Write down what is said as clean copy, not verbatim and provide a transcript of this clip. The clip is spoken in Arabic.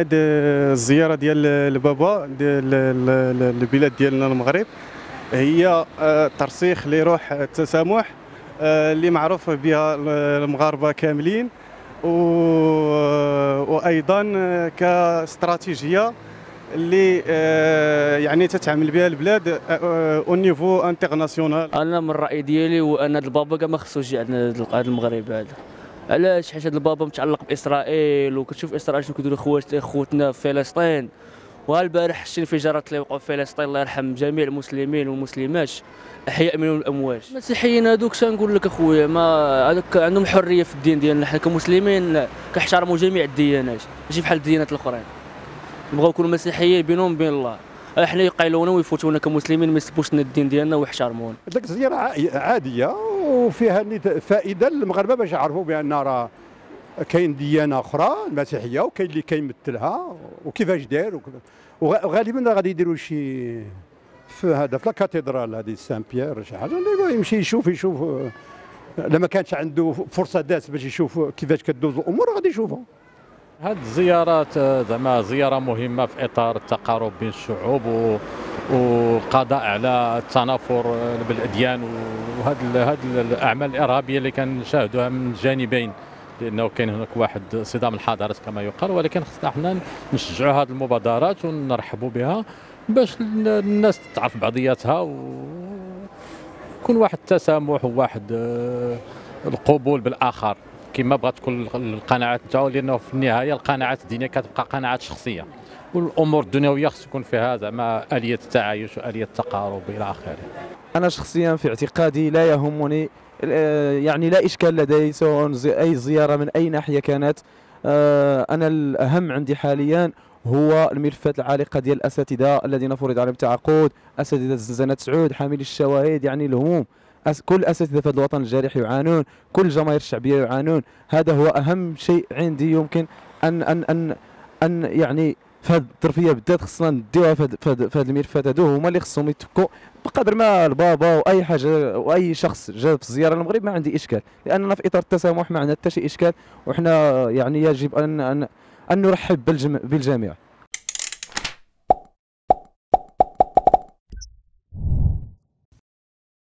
هذه الزياره ديال البابا ديال البلاد ديالنا المغرب هي ترسيخ لروح التسامح اللي معروف بها المغاربه كاملين، وايضا كاستراتيجيه اللي يعني تتعامل بها البلاد او نيفو انترناسيونال. انا من الراي ديالي هو ان البابا كما خصو يجي عندنا هذا المغرب هذا. علاش؟ حيت هذا البابا متعلق باسرائيل، وكتشوف اسرائيل شنو كيديروا خوتنا في فلسطين، وهالبارح شتي الانفجارات اللي وقعوا في فلسطين الله يرحم جميع المسلمين والمسلمات احياء منهم الاموات. المسيحيين هذوك شنقول لك اخويا، ما هذوك عندهم حريه في الدين ديالنا، حنا كمسلمين كنحترموا جميع الديانات ماشي بحال الديانات الاخرين. بغاو يكونوا مسيحيين بينهم وبين الله، احنا يقيلونا ويفوتونا كمسلمين، ما يسبوش لنا الدين ديالنا ويحترمونا. ديك الزياره عاديه وفيها فائده للمغاربه باش يعرفوا بان راه كاين ديانه اخرى المسيحيه وكاين اللي كيمثلها وكيفاش داير، وغالبا غادي يديروا شي في هذا في الكاتدرال هذه سان بيير شي حاجه اللي يمشي يشوف لما كانش عنده فرصه داس باش يشوف كيفاش كدوز الامور غادي يشوفها. هاد الزيارات زعما زياره مهمه في اطار التقارب بين الشعوب والقضاء على التنافر بالاديان وهاد الاعمال الارهابيه اللي كنشاهدوها من الجانبين، لانه كاين هناك واحد صدام الحضارات كما يقال، ولكن خصنا حنا نشجعوا هاد المبادرات ونرحبوا بها باش الناس تعرف بعضياتها ويكون واحد التسامح وواحد القبول بالاخر كما بغات تكون القناعات نتاعو، لانه في النهايه القناعات الدينيه كتبقى قناعات شخصيه، والامور الدنيويه خص يكون فيها زعما اليه التعايش واليه التقارب الى اخره. انا شخصيا في اعتقادي لا يهمني يعني لا اشكال لدي سواء اي زياره من اي ناحيه كانت. انا الاهم عندي حاليا هو الملفات العالقه ديال الاساتذه الذين فرض عليهم التعاقد، اساتذه زنزانه سعود، حاملي الشواهد، يعني الهموم كل اساتذه في هذا الوطن الجارح يعانون، كل الجماهير الشعبيه يعانون. هذا هو اهم شيء عندي يمكن ان ان ان ان يعني في هذه الظرفيه بالذات خصنا نديوها في هذه الملفات. هذو هما اللي خصهم يتفكوا بقدر ما البابا واي حاجه واي شخص جا في الزياره للمغرب ما عندي اشكال، لاننا في اطار التسامح ما عندنا حتى شي اشكال، وحنا يعني يجب ان نرحب بالجميع.